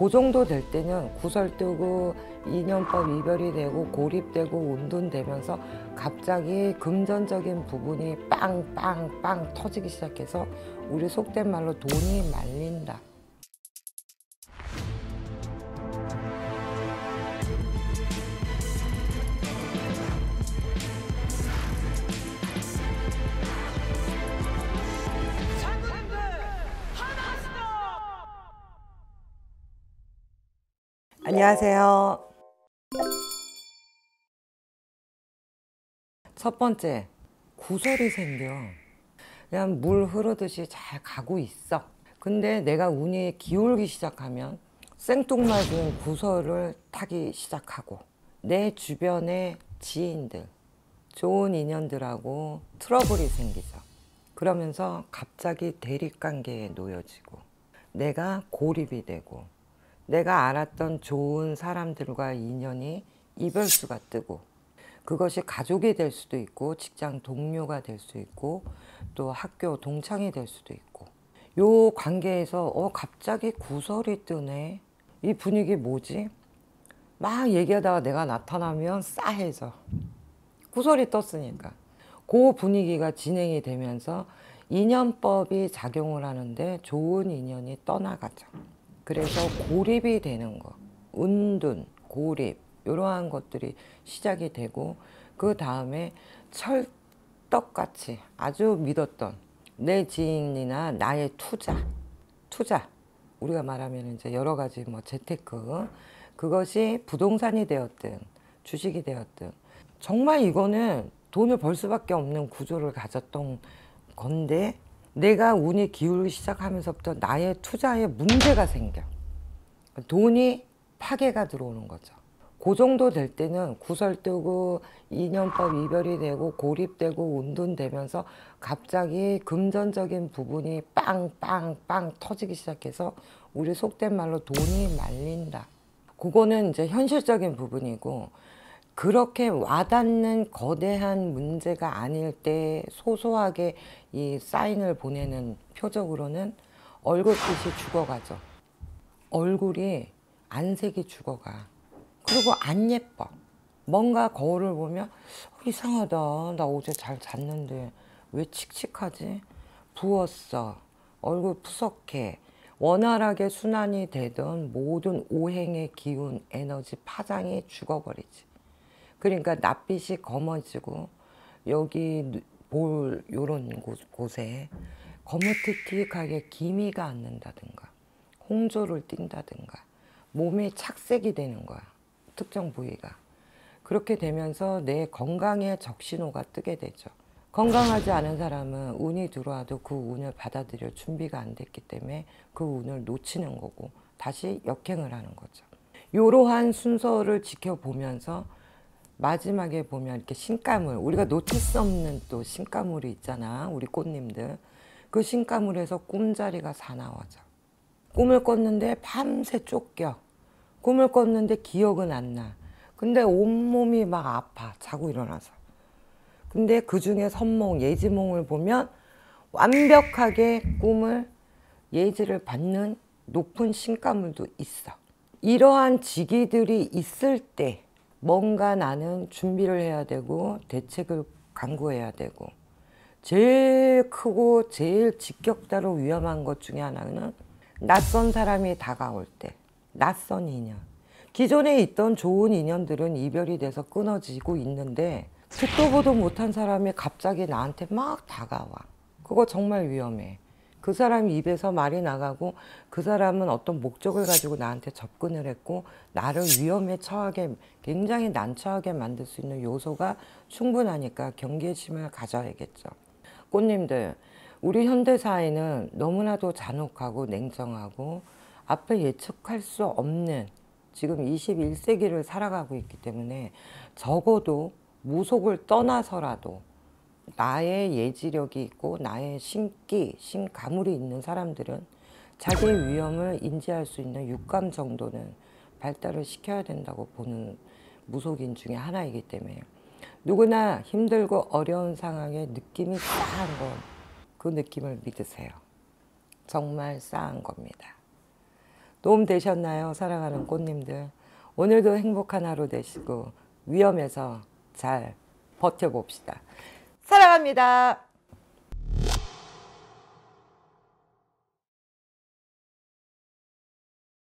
그 정도 될 때는 구설뜨고 인연법 이별이 되고 고립되고 온돈되면서 갑자기 금전적인 부분이 빵빵빵 터지기 시작해서 우리 속된 말로 돈이 말린다. 안녕하세요. 첫 번째, 구설이 생겨. 그냥 물 흐르듯이 잘 가고 있어. 근데 내가 운이 기울기 시작하면 생뚱맞은 구설을 타기 시작하고, 내 주변의 지인들, 좋은 인연들하고 트러블이 생기죠. 그러면서 갑자기 대립관계에 놓여지고, 내가 고립이 되고, 내가 알았던 좋은 사람들과 인연이 이별수가 뜨고, 그것이 가족이 될 수도 있고, 직장 동료가 될 수 있고, 또 학교 동창이 될 수도 있고, 요 관계에서 갑자기 구설이 뜨네, 이 분위기 뭐지? 막 얘기하다가 내가 나타나면 싸해져. 구설이 떴으니까. 그 분위기가 진행이 되면서 인연법이 작용을 하는데 좋은 인연이 떠나가죠. 그래서 고립이 되는 거, 은둔, 고립, 이러한 것들이 시작이 되고, 그 다음에 철떡같이 아주 믿었던 내 지인이나 나의 투자, 우리가 말하면 이제 여러 가지 재테크, 그것이 부동산이 되었든 주식이 되었든, 정말 이거는 돈을 벌 수밖에 없는 구조를 가졌던 건데, 내가 운이 기울기 시작하면서부터 나의 투자에 문제가 생겨. 돈이 파괴가 들어오는 거죠. 그 정도 될 때는 구설뜨고 인연법 이별이 되고 고립되고 온돈되면서 갑자기 금전적인 부분이 빵빵빵 터지기 시작해서 우리 속된 말로 돈이 말린다. 그거는 이제 현실적인 부분이고, 그렇게 와닿는 거대한 문제가 아닐 때 소소하게 이 사인을 보내는 표적으로는 얼굴빛이 죽어가죠. 얼굴이, 안색이 죽어가. 그리고 안 예뻐. 뭔가 거울을 보면 이상하다. 나 어제 잘 잤는데 왜 칙칙하지? 부었어. 얼굴 푸석해. 원활하게 순환이 되던 모든 오행의 기운, 에너지, 파장이 죽어버리지. 그러니까 낯빛이 검어지고, 여기 볼 요런 곳에 거무튀튀하게 기미가 앉는다든가, 홍조를 띈다든가, 몸이 착색이 되는 거야, 특정 부위가. 그렇게 되면서 내 건강에 적신호가 뜨게 되죠. 건강하지 않은 사람은 운이 들어와도 그 운을 받아들일 준비가 안 됐기 때문에 그 운을 놓치는 거고, 다시 역행을 하는 거죠. 이러한 순서를 지켜보면서 마지막에 보면 이렇게 신가물, 우리가 놓칠 수 없는 또 신가물이 있잖아, 우리 꽃님들. 그 신가물에서 꿈자리가 사나워져. 꿈을 꿨는데 밤새 쫓겨. 꿈을 꿨는데 기억은 안 나. 근데 온몸이 막 아파, 자고 일어나서. 근데 그중에 선몽, 예지몽을 보면 완벽하게 꿈을 예지를 받는 높은 신가물도 있어. 이러한 직위들이 있을 때 뭔가 나는 준비를 해야 되고, 대책을 강구해야 되고, 제일 크고 제일 직격타로 위험한 것 중에 하나는 낯선 사람이 다가올 때, 낯선 인연. 기존에 있던 좋은 인연들은 이별이 돼서 끊어지고 있는데, 듣도 보도 못한 사람이 갑자기 나한테 막 다가와. 그거 정말 위험해. 그 사람 입에서 말이 나가고, 그 사람은 어떤 목적을 가지고 나한테 접근을 했고, 나를 위험에 처하게, 굉장히 난처하게 만들 수 있는 요소가 충분하니까 경계심을 가져야겠죠. 꽃님들, 우리 현대사회는 너무나도 잔혹하고 냉정하고 앞을 예측할 수 없는 지금 21세기를 살아가고 있기 때문에, 적어도 무속을 떠나서라도 나의 예지력이 있고 나의 신기, 신가물이 있는 사람들은 자기의 위험을 인지할 수 있는 육감 정도는 발달을 시켜야 된다고 보는 무속인 중에 하나이기 때문에, 누구나 힘들고 어려운 상황에 느낌이 싸한 건 그 느낌을 믿으세요. 정말 싸한 겁니다. 도움 되셨나요? 사랑하는 꽃님들. 오늘도 행복한 하루 되시고 위험해서 잘 버텨봅시다. 사랑합니다.